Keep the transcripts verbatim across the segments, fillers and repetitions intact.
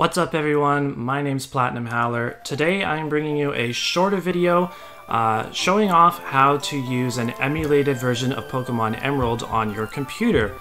What's up everyone, my name's PlatinumHowler. Today I'm bringing you a shorter video uh, showing off how to use an emulated version of Pokemon Emerald on your computer.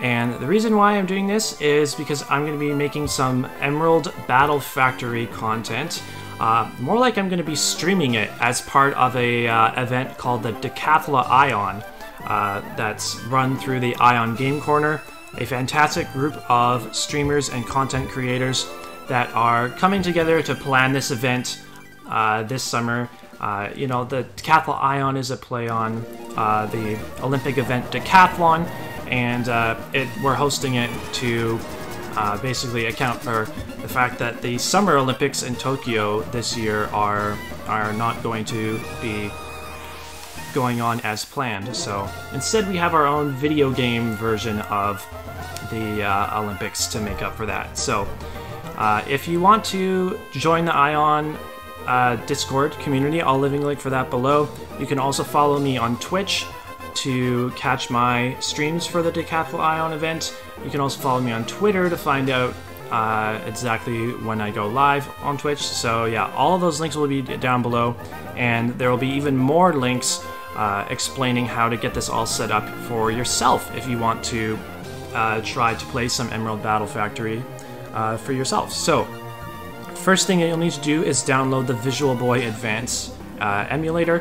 And the reason why I'm doing this is because I'm going to be making some Emerald Battle Factory content. Uh, more like I'm going to be streaming it as part of a uh, event called the Decathl-ION uh, that's run through the Ion Game Corner, a fantastic group of streamers and content creators that are coming together to plan this event uh, this summer. Uh, you know, the Decathl-ION is a play on uh, the Olympic event Decathlon, and uh, it, we're hosting it to uh, basically account for the fact that the Summer Olympics in Tokyo this year are, are not going to be going on as planned. So instead we have our own video game version of the uh, Olympics to make up for that. So uh, if you want to join the Ion uh, Discord community, I'll leave a link for that below. You can also follow me on Twitch to catch my streams for the Decathl-ION event. You can also follow me on Twitter to find out Uh, exactly when I go live on Twitch. So yeah, all of those links will be down below, and there will be even more links uh, explaining how to get this all set up for yourself if you want to uh, try to play some Emerald Battle Factory uh, for yourself. So first thing that you'll need to do is download the Visual Boy Advance uh, emulator.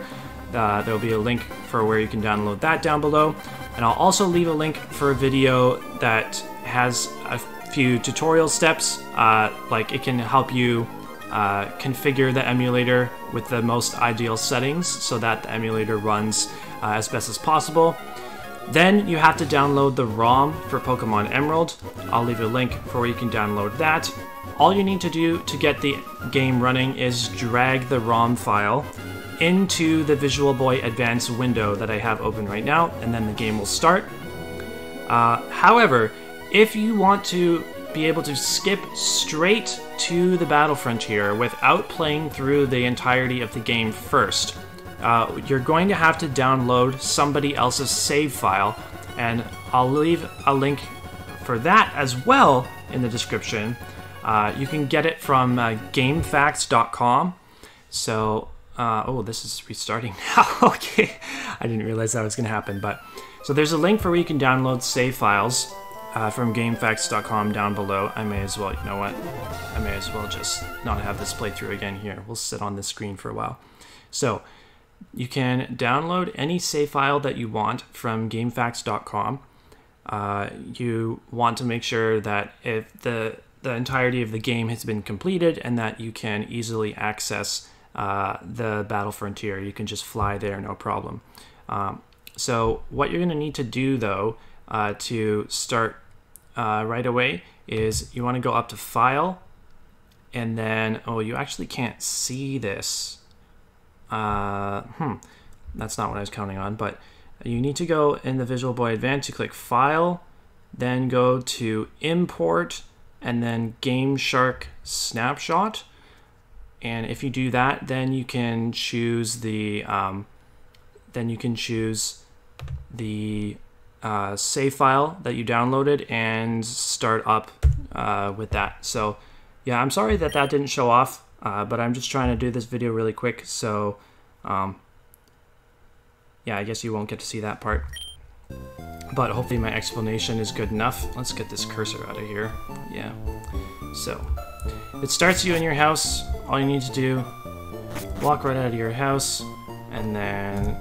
Uh, there will be a link for where you can download that down below, and I'll also leave a link for a video that has a few tutorial steps, uh, like it can help you uh, configure the emulator with the most ideal settings so that the emulator runs uh, as best as possible. Then you have to download the ROM for Pokemon Emerald. I'll leave a link for where you can download that. All you need to do to get the game running is drag the ROM file into the Visual Boy Advance window that I have open right now, and then the game will start. Uh, however, if you want to be able to skip straight to the Battle Frontier without playing through the entirety of the game first, uh, you're going to have to download somebody else's save file, and I'll leave a link for that as well in the description. Uh, you can get it from uh, game facts dot com. So, uh, oh, this is restarting now. Okay, I didn't realize that was going to happen, but so there's a link for where you can download save files. Uh, from game facts dot com down below. I may as well, you know what, I may as well just not have this playthrough again here. We'll sit on this screen for a while. So you can download any save file that you want from game facts dot com. Uh, you want to make sure that if the, the entirety of the game has been completed and that you can easily access uh, the Battle Frontier. You can just fly there, no problem. Um, so what you're gonna need to do though, Uh, to start uh, right away, is you want to go up to File, and then, oh, you actually can't see this. Uh, hmm, that's not what I was counting on, but you need to go in the Visual Boy Advance, you click File, then go to Import, and then Game Shark Snapshot. And if you do that, then you can choose the, um, then you can choose the, Uh, save file that you downloaded and start up uh, with that. So yeah, I'm sorry that that didn't show off, uh, but I'm just trying to do this video really quick, so um, yeah, I guess you won't get to see that part, but hopefully my explanation is good enough. Let's get this cursor out of here. Yeah, so it starts you in your house. All you need to do, walk right out of your house and then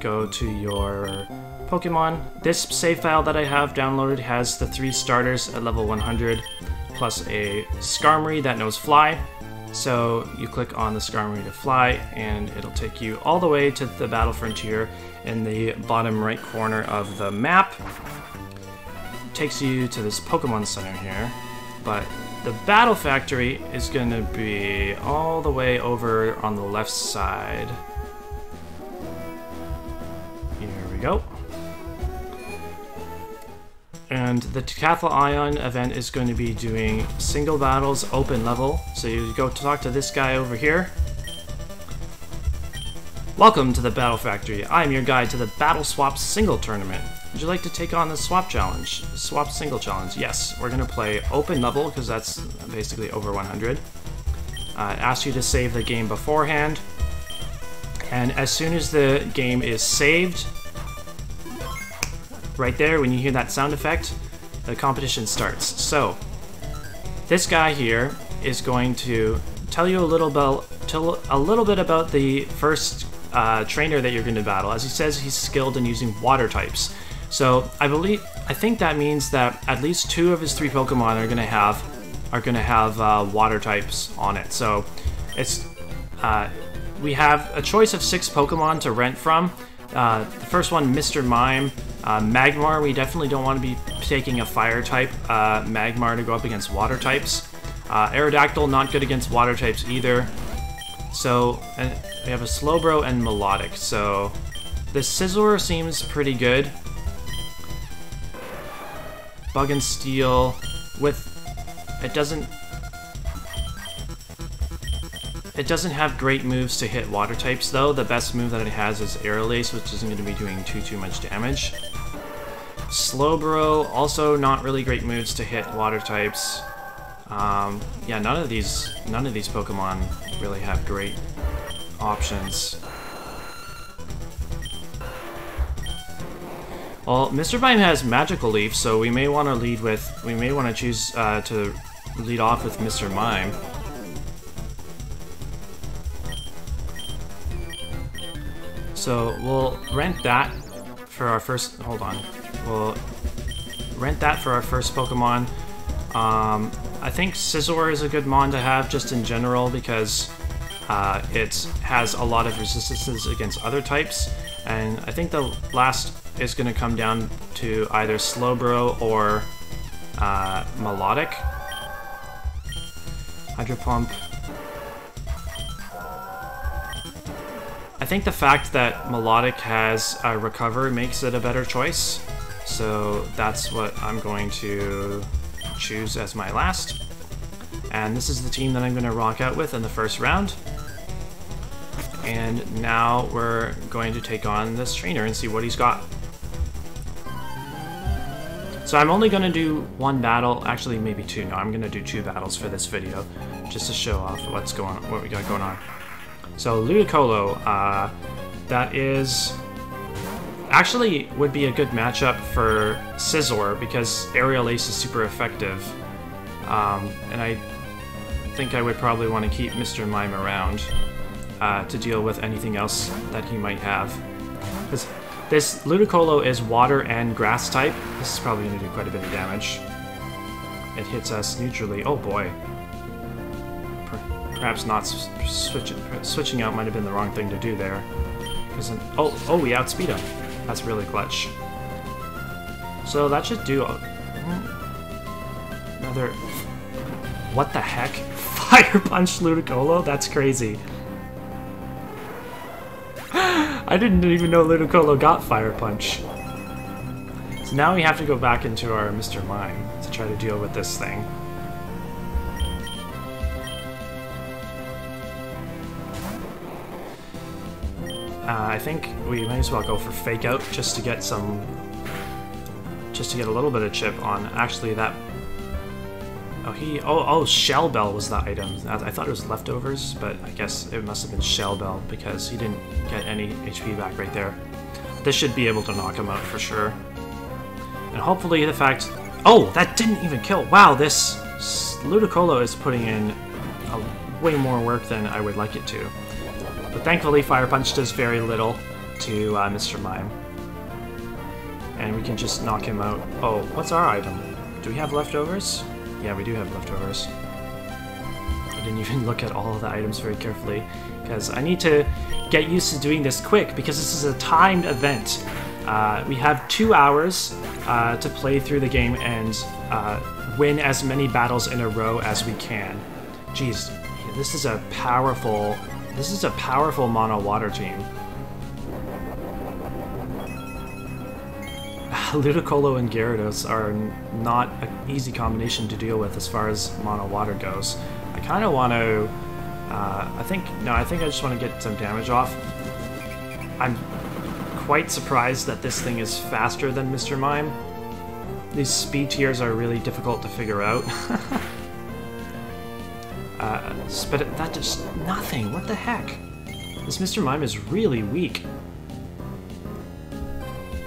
go to your Pokemon. This save file that I have downloaded has the three starters at level one hundred, plus a Skarmory that knows Fly. So you click on the Skarmory to fly, and it'll take you all the way to the Battle Frontier in the bottom right corner of the map. It takes you to this Pokemon Center here, but the Battle Factory is going to be all the way over on the left side. Here we go. And the Decathl-ION event is going to be doing single battles, open level. So you go talk to this guy over here. Welcome to the Battle Factory. I'm your guide to the Battle Swap Single Tournament. Would you like to take on the swap challenge? Swap single challenge? Yes. We're gonna play open level because that's basically over one hundred. Uh, it asks you to save the game beforehand, and as soon as the game is saved, right there, when you hear that sound effect, the competition starts. So this guy here is going to tell you a little about, tell a little bit about the first uh, trainer that you're going to battle. As he says, he's skilled in using water types. So I believe, I think that means that at least two of his three Pokemon are going to have, are going to have uh, water types on it. So it's, uh, we have a choice of six Pokemon to rent from. Uh, the first one, Mister Mime, uh, Magmar. We definitely don't want to be taking a fire type uh, Magmar to go up against water types. Uh, Aerodactyl, not good against water types either. So and we have a Slowbro and Melodic. So the Scizor seems pretty good. Bug and Steel with, it doesn't, it doesn't have great moves to hit water types though. The best move that it has is Aerolace, which isn't going to be doing too too much damage. Slowbro, also not really great moves to hit water types. Um, yeah, none of these none of these Pokemon really have great options. Well, Mister Mime has Magical Leaf, so we may want to lead with we may want to choose uh, to lead off with Mister Mime. So we'll rent that for our first. Hold on, we'll rent that for our first Pokemon. Um, I think Scizor is a good mon to have just in general because uh, it has a lot of resistances against other types, and I think the last is going to come down to either Slowbro or uh, Melodic. Hydro Pump. I think the fact that Melodic has a Recover makes it a better choice, so that's what I'm going to choose as my last. And this is the team that I'm going to rock out with in the first round. And now we're going to take on this trainer and see what he's got. So I'm only going to do one battle, actually maybe two. No, I'm going to do two battles for this video just to show off what's going on, what we got going on. So Ludicolo, uh, that is actually would be a good matchup for Scizor because Aerial Ace is super effective, um, and I think I would probably want to keep Mister Mime around uh, to deal with anything else that he might have. This, this Ludicolo is Water and Grass type. This is probably going to do quite a bit of damage. It hits us neutrally. Oh boy. Perhaps not switching. Switching out might have been the wrong thing to do there. Oh, oh, we outspeed him. That's really clutch. So that should do another. What the heck? Fire punch Ludicolo? That's crazy. I didn't even know Ludicolo got fire punch. So now we have to go back into our Mister Mime to try to deal with this thing. Uh, I think we might as well go for Fake Out just to get some, just to get a little bit of chip on. Actually, that. Oh, he. Oh, oh, Shell Bell was the item. I thought it was Leftovers, but I guess it must have been Shell Bell because he didn't get any H P back right there. This should be able to knock him out for sure. And hopefully, the fact. Oh, that didn't even kill. Wow, this Ludicolo is putting in a, way more work than I would like it to. But thankfully, Fire Punch does very little to uh, Mister Mime. And we can just knock him out. Oh, what's our item? Do we have leftovers? Yeah, we do have leftovers. I didn't even look at all of the items very carefully, because I need to get used to doing this quick, because this is a timed event. Uh, we have two hours uh, to play through the game and uh, win as many battles in a row as we can. Jeez, this is a powerful... This is a powerful mono water team. Ludicolo and Gyarados are not an easy combination to deal with as far as mono water goes. I kind of want to. Uh, I think no. I think I just want to get some damage off. I'm quite surprised that this thing is faster than Mister Mime. These speed tiers are really difficult to figure out. uh, but it, that just nothing. What the heck? This Mister Mime is really weak.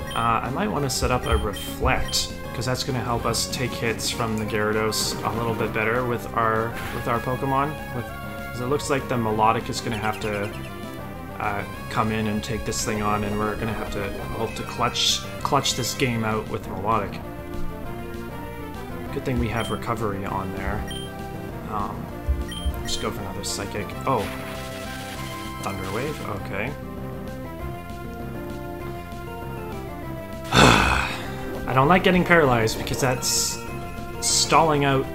Uh, I might want to set up a Reflect, because that's going to help us take hits from the Gyarados a little bit better with our with our Pokemon. With, 'cause it looks like the Milotic is going to have to uh, come in and take this thing on, and we're going to have to hope to clutch clutch this game out with Milotic. Good thing we have Recovery on there. Um, let's go for another Psychic. Oh, Thunder Wave. Okay. I don't like getting paralyzed because that's stalling out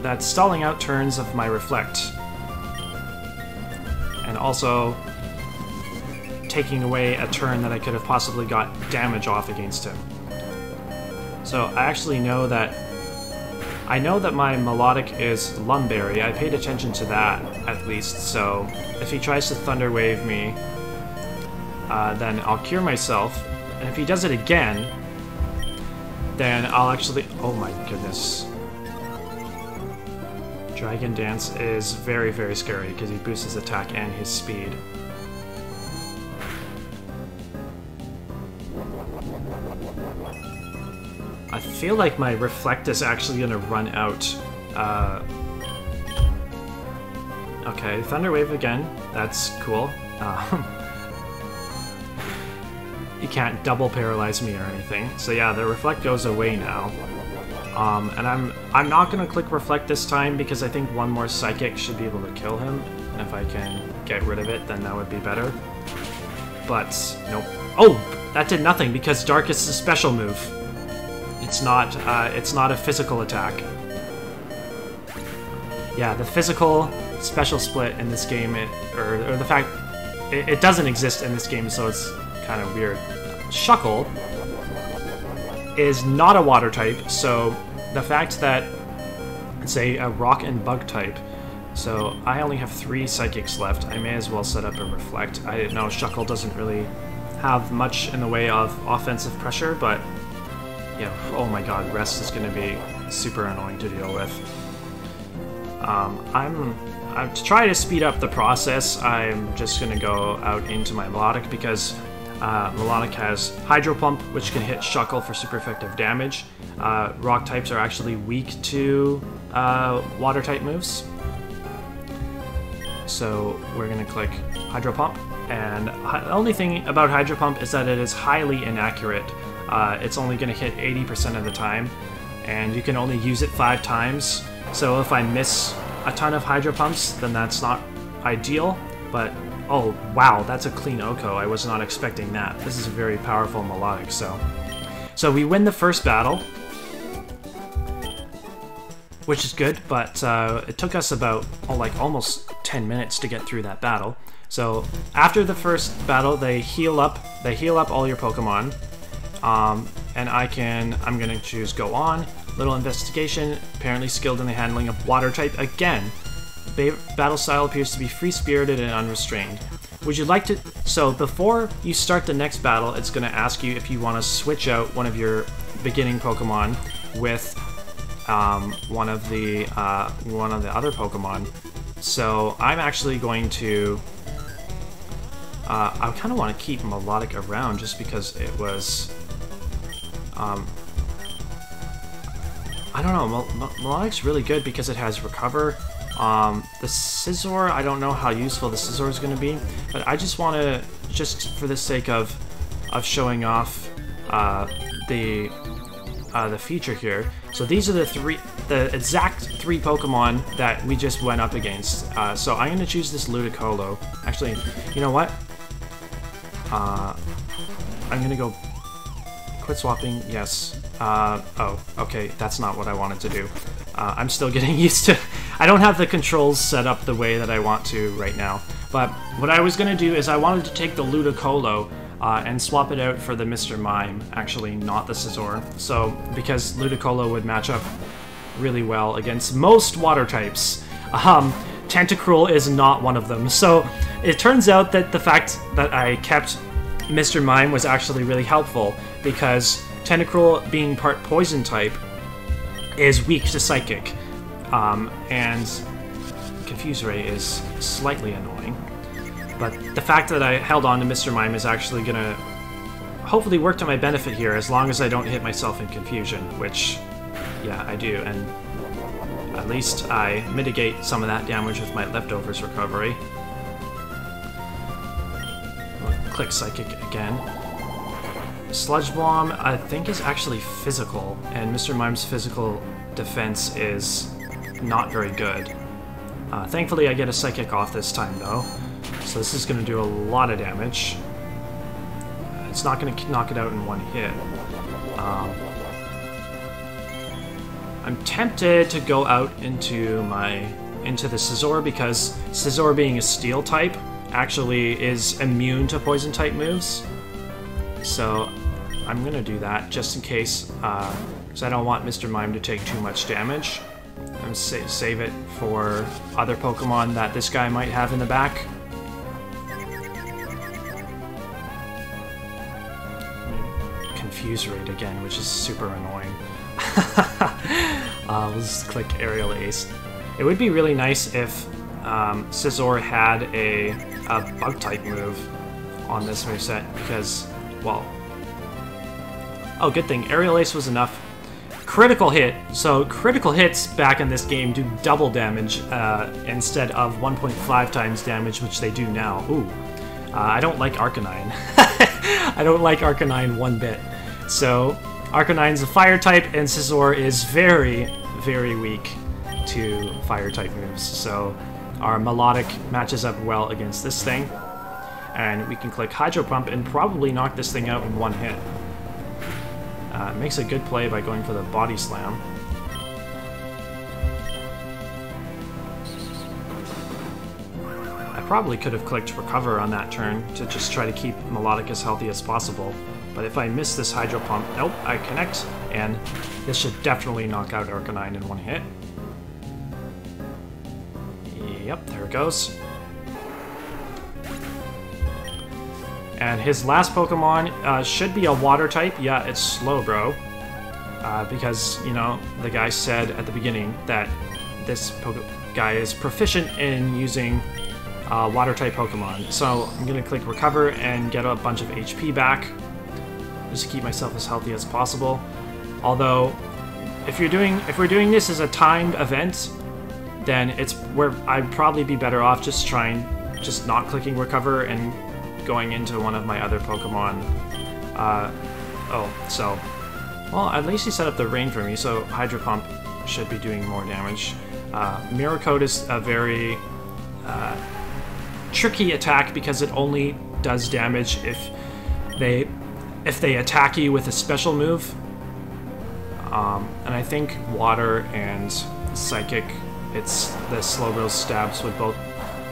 that's stalling out turns of my Reflect. And also taking away a turn that I could have possibly got damage off against him. So I actually know that I know that my Milotic is Lumberry. I paid attention to that at least, so if he tries to Thunder Wave me, uh, then I'll cure myself. And if he does it again, then I'll actually... Oh my goodness. Dragon Dance is very, very scary because he boosts his attack and his speed. I feel like my Reflect is actually going to run out. Uh, okay, Thunder Wave again. That's cool. Um, You can't double paralyze me or anything. So yeah, the Reflect goes away now. Um, and I'm I'm not gonna click Reflect this time because I think one more Psychic should be able to kill him. And if I can get rid of it, then that would be better. But nope. Oh, that did nothing because Dark is a special move. It's not uh, it's not a physical attack. Yeah, the physical special split in this game, it, or or the fact it, it doesn't exist in this game, so it's kind of weird. Shuckle is not a water type, so the fact that it's a, a rock and bug type, so I only have three Psychics left. I may as well set up a Reflect. I didn't know Shuckle doesn't really have much in the way of offensive pressure, but yeah, oh my god, Rest is going to be super annoying to deal with. Um, I'm I'm to try to speed up the process. I'm just going to go out into my Milotic because Uh, Milotic has Hydro Pump, which can hit Shuckle for super effective damage. Uh, rock types are actually weak to uh, water type moves. So we're going to click Hydro Pump. And the only thing about Hydro Pump is that it is highly inaccurate. Uh, it's only going to hit eighty percent of the time. And you can only use it five times. So if I miss a ton of Hydro Pumps, then that's not ideal. But oh, wow, that's a clean Oko. I was not expecting that. This is a very powerful Milotic, so... So we win the first battle, which is good, but uh, it took us about, oh, like, almost ten minutes to get through that battle. So after the first battle, they heal up. They heal up all your Pokemon, um, and I can... I'm going to choose Go On. Little Investigation. Apparently skilled in the handling of water type again. Battle style appears to be free-spirited and unrestrained. Would you like to... So before you start the next battle, it's going to ask you if you want to switch out one of your beginning Pokemon with um, one of the uh, one of the other Pokemon. So I'm actually going to... Uh, I kind of want to keep Milotic around just because it was... Um, I don't know, Mil- Milotic's really good because it has Recover. Um, the Scizor, I don't know how useful the Scizor is going to be, but I just want to, just for the sake of of showing off uh, the uh, the feature here. So these are the three, the exact three Pokemon that we just went up against. Uh, so I'm going to choose this Ludicolo. Actually, you know what? Uh, I'm going to go quit swapping. Yes. Uh, oh, okay. That's not what I wanted to do. Uh, I'm still getting used to... I don't have the controls set up the way that I want to right now. But what I was going to do is I wanted to take the Ludicolo uh, and swap it out for the Mister Mime. Actually, not the Scizor. So, because Ludicolo would match up really well against most water types. Um, Tentacruel is not one of them. So, it turns out that the fact that I kept Mister Mime was actually really helpful, because Tentacruel, being part poison type, is weak to psychic, um, and Confuse Ray is slightly annoying. But the fact that I held on to Mister Mime is actually going to hopefully work to my benefit here, as long as I don't hit myself in confusion, which, yeah, I do, and at least I mitigate some of that damage with my leftovers recovery. I'll click Psychic again. Sludge Bomb, I think, is actually physical, and Mister Mime's physical defense is not very good. Uh, thankfully, I get a Psychic off this time, though, so this is going to do a lot of damage. It's not going to knock it out in one hit. Um, I'm tempted to go out into my into the Scizor, because Scizor, being a Steel type, actually is immune to Poison type moves. So I'm going to do that just in case, because uh, I don't want Mister Mime to take too much damage. I'm going to sa save it for other Pokemon that this guy might have in the back. Confuse Raid again, which is super annoying. uh, we'll just click Aerial Ace. It would be really nice if um, Scizor had a, a Bug-type move on this moveset, because, well... Oh, good thing. Aerial Ace was enough. Critical hit! So, critical hits back in this game do double damage uh, instead of one point five times damage, which they do now. Ooh. Uh, I don't like Arcanine. I don't like Arcanine one bit. So, Arcanine's a fire type, and Scizor is very, very weak to fire type moves. So, our Melodic matches up well against this thing. And we can click Hydro Pump and probably knock this thing out in one hit. Uh, it makes a good play by going for the Body Slam. I probably could have clicked Recover on that turn to just try to keep Melodic as healthy as possible. But if I miss this Hydro Pump, nope, I connect, and this should definitely knock out Arcanine in one hit. Yep, there it goes. And his last Pokemon uh, should be a Water type. Yeah, it's Slowbro, uh, because, you know, the guy said at the beginning that this Poke guy is proficient in using uh, Water type Pokemon. So I'm gonna click Recover and get a bunch of H P back, just to keep myself as healthy as possible. Although, if you're doing, if we're doing this as a timed event, then it's where I'd probably be better off just trying, just not clicking Recover and going into one of my other Pokemon. Uh, oh, so, well, at least he set up the rain for me, so Hydro Pump should be doing more damage. Uh, Mirror Coat is a very uh, tricky attack, because it only does damage if they if they attack you with a special move. Um, and I think Water and Psychic, it's the Slowbro stabs would both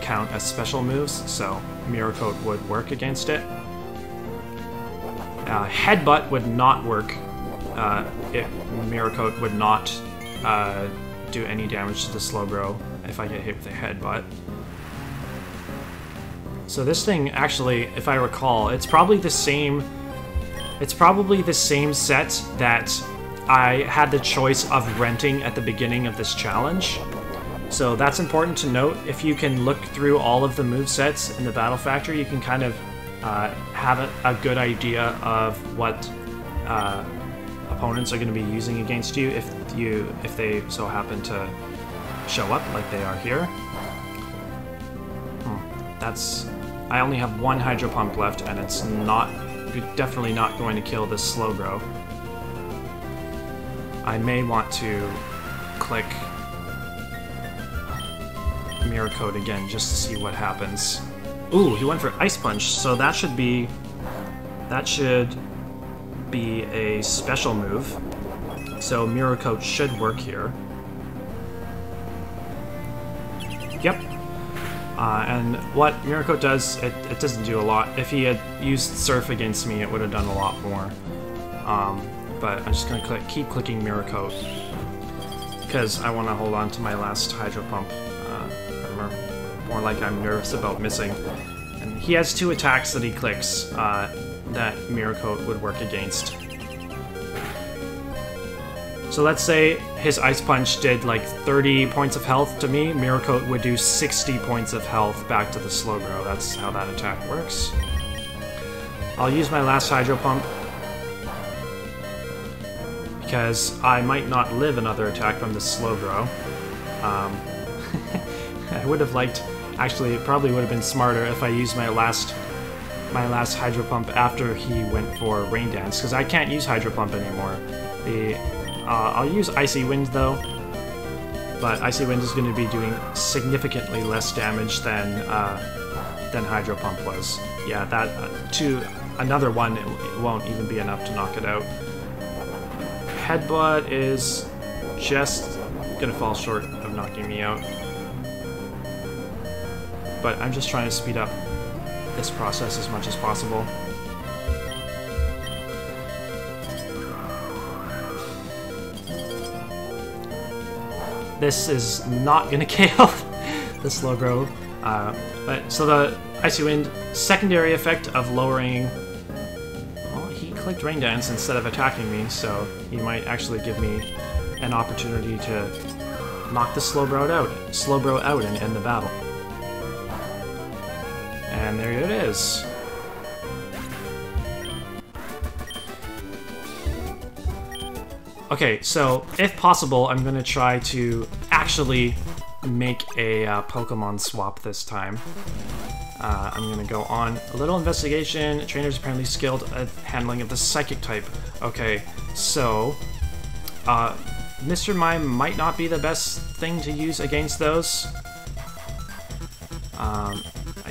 count as special moves, so Mirror Coat would work against it. Uh, Headbutt would not work. Uh, it, Mirror Coat would not uh, do any damage to the Slowbro if I get hit with a Headbutt. So this thing, actually, if I recall, it's probably the same... It's probably the same set that I had the choice of renting at the beginning of this challenge. So that's important to note. If you can look through all of the movesets in the Battle Factory, you can kind of uh, have a, a good idea of what uh, opponents are going to be using against you if, you if they so happen to show up like they are here. Hmm, that's... I only have one Hydro Pump left, and it's not... definitely not going to kill this Slowbro. I may want to click Mirror Coat again just to see what happens. Ooh, he went for Ice Punch, so that should be that should be a special move. So Mirror Coat should work here. Yep. Uh, and what Mirror Coat does, it, it doesn't do a lot. If he had used Surf against me, it would have done a lot more. Um, but I'm just going to click, keep clicking Mirror Coat, because I want to hold on to my last Hydro Pump. Uh, I'm more like I'm nervous about missing. And he has two attacks that he clicks. Uh, that Miracote would work against. So let's say his Ice Punch did like thirty points of health to me, Miracote would do sixty points of health back to the Slowbro. That's how that attack works. I'll use my last Hydro Pump, because I might not live another attack from this Slowbro. Um, I would have liked... Actually, it probably would have been smarter if I used my last my last Hydro Pump after he went for Rain Dance, because I can't use Hydro Pump anymore. The uh, I'll use Icy Wind though, but Icy Wind is going to be doing significantly less damage than uh, than Hydro Pump was. Yeah, that uh, to another one it, it won't even be enough to knock it out. Headbutt is just gonna fall short of knocking me out. But I'm just trying to speed up this process as much as possible. This is not gonna K O the Slowbro. Uh, but so the Icy Wind secondary effect of lowering. Oh, he clicked Rain Dance instead of attacking me, so he might actually give me an opportunity to knock the Slowbro out, Slowbro out, and end the battle. And there it is. Okay, so if possible, I'm gonna try to actually make a uh, Pokemon swap this time. Uh, I'm gonna go on a little investigation. Trainer's apparently skilled at handling of the Psychic type. Okay, so uh, Mister Mime might not be the best thing to use against those. Um,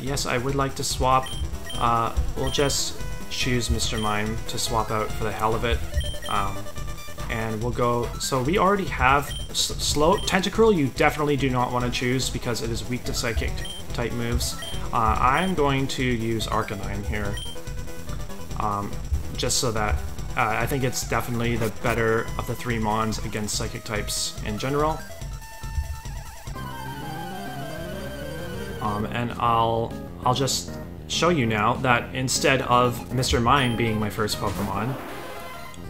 Yes, I would like to swap. Uh, we'll just choose Mister Mime to swap out for the hell of it. Um, and we'll go... So we already have... S slow Tentacruel you definitely do not want to choose because it is weak to Psychic type moves. Uh, I'm going to use Arcanine here. Um, just so that... Uh, I think it's definitely the better of the three Mons against Psychic types in general. Um, and I'll I'll just show you now that instead of Mister Mime being my first Pokemon,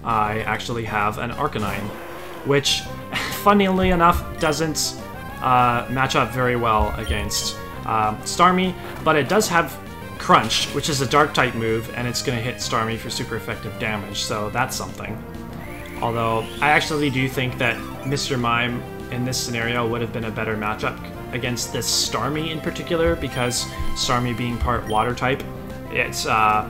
I actually have an Arcanine, which, funnily enough, doesn't uh, match up very well against uh, Starmie, but it does have Crunch, which is a Dark-type move, and it's going to hit Starmie for super effective damage, so that's something. Although, I actually do think that Mister Mime in this scenario would have been a better matchup against this Starmie in particular, because Starmie being part water type, it's uh,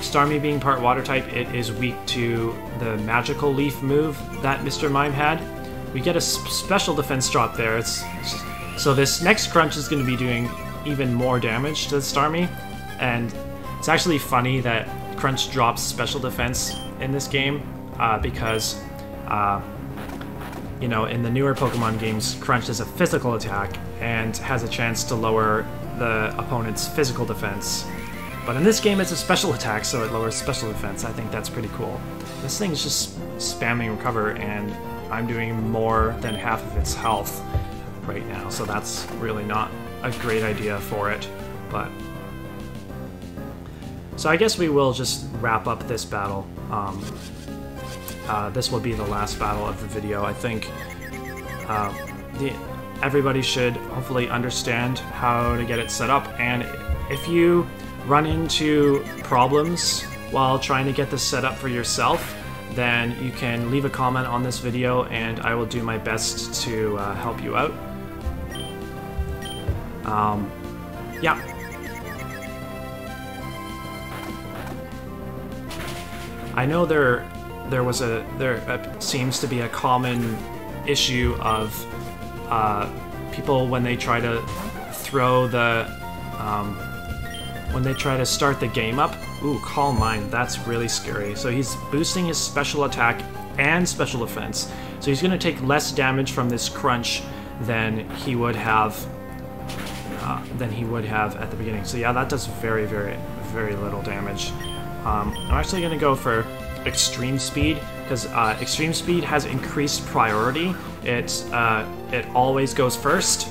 Starmie being part water type, it is weak to the magical leaf move that Mister Mime had. We get a special defense drop there. It's, it's so this next Crunch is going to be doing even more damage to Starmie, and it's actually funny that Crunch drops special defense in this game uh, because. Uh, You know, in the newer Pokemon games, Crunch is a physical attack and has a chance to lower the opponent's physical defense. But in this game, it's a special attack, so it lowers special defense. I think that's pretty cool. This thing is just spamming Recover, and I'm doing more than half of its health right now, so that's really not a great idea for it. But so I guess we will just wrap up this battle. Um, Uh, this will be the last battle of the video, I think. Uh, the, everybody should hopefully understand how to get it set up, and if you run into problems while trying to get this set up for yourself, then you can leave a comment on this video and I will do my best to uh, help you out. Um, yeah. I know there... There was a there uh, seems to be a common issue of uh, people when they try to throw the um, when they try to start the game up. Ooh, Calm Mind, that's really scary. So he's boosting his special attack and special defense. So he's going to take less damage from this Crunch than he would have uh, than he would have at the beginning. So yeah, that does very very very little damage. Um, I'm actually going to go for Extreme Speed, because uh, Extreme Speed has increased priority. It, uh, it always goes first,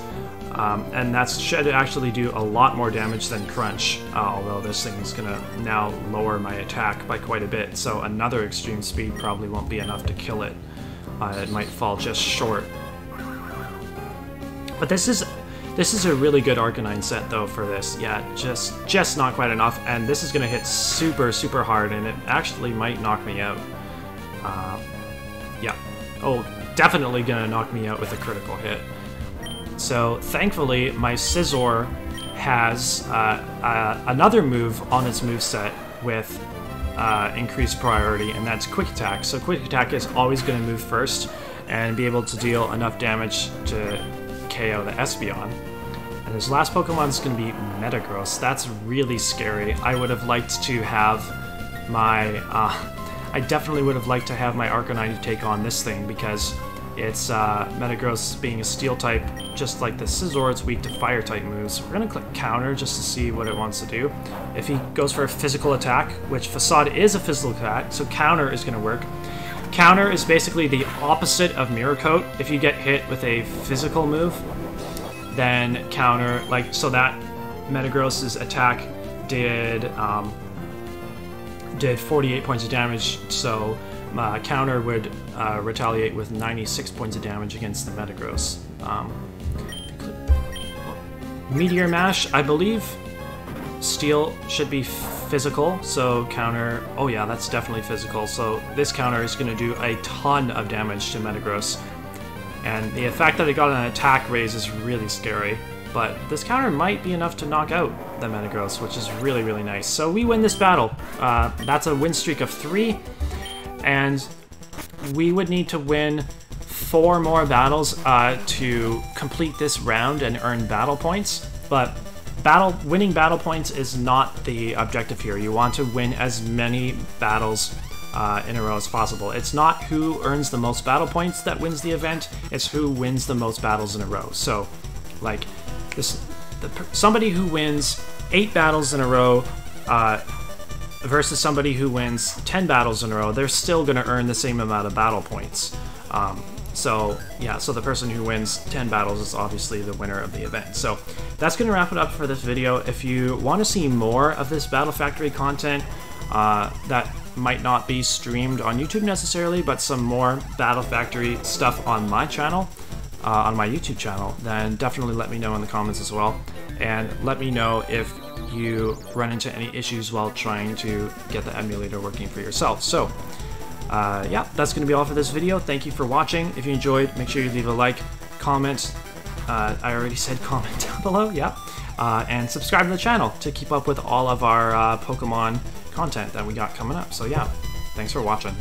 Um, and that should actually do a lot more damage than Crunch, uh, although this thing's gonna now lower my attack by quite a bit, so another extreme speed probably won't be enough to kill it. Uh, it might fall just short. But this is this is a really good Arcanine set though for this. Yeah, just just not quite enough, and this is gonna hit super super hard, and it actually might knock me out. Uh, yeah, oh, definitely gonna knock me out with a critical hit. So thankfully, my Scizor has uh, uh, another move on its moveset with uh, increased priority, and that's Quick Attack. So Quick Attack is always going to move first and be able to deal enough damage to K O the Espeon. And his last Pokemon is going to be Metagross. That's really scary. I would have liked to have my... Uh, I definitely would have liked to have my Arcanine take on this thing, because... It's uh, Metagross being a steel type, just like the Scizor, it's weak to fire type moves. We're going to click counter just to see what it wants to do. If he goes for a physical attack, which Facade is a physical attack, so counter is going to work. Counter is basically the opposite of Mirror Coat. If you get hit with a physical move, then counter, like, so that Metagross's attack did, um, did forty-eight points of damage, so... Uh, counter would uh, retaliate with ninety-six points of damage against the Metagross. Um, Meteor Mash, I believe Steel should be physical, so counter... Oh yeah, that's definitely physical, so this counter is going to do a ton of damage to Metagross. And the fact that it got an attack raise is really scary, but this counter might be enough to knock out the Metagross, which is really, really nice. So we win this battle. Uh, that's a win streak of three. And we would need to win four more battles uh, to complete this round and earn battle points. But battle winning battle points is not the objective here. You want to win as many battles uh, in a row as possible. It's not who earns the most battle points that wins the event. It's who wins the most battles in a row. So, like, this, the, somebody who wins eight battles in a row uh, versus somebody who wins ten battles in a row, they're still going to earn the same amount of battle points. Um, so, yeah, so the person who wins ten battles is obviously the winner of the event. So that's going to wrap it up for this video. If you want to see more of this Battle Factory content uh, that might not be streamed on YouTube necessarily, but some more Battle Factory stuff on my channel, uh, on my YouTube channel, then definitely let me know in the comments as well. And let me know if you run into any issues while trying to get the emulator working for yourself. So uh, yeah, that's gonna be all for this video. Thank you for watching. If you enjoyed, make sure you leave a like, comment, uh, I already said comment down below, yeah, uh, and subscribe to the channel to keep up with all of our uh, Pokemon content that we got coming up. So yeah, thanks for watching.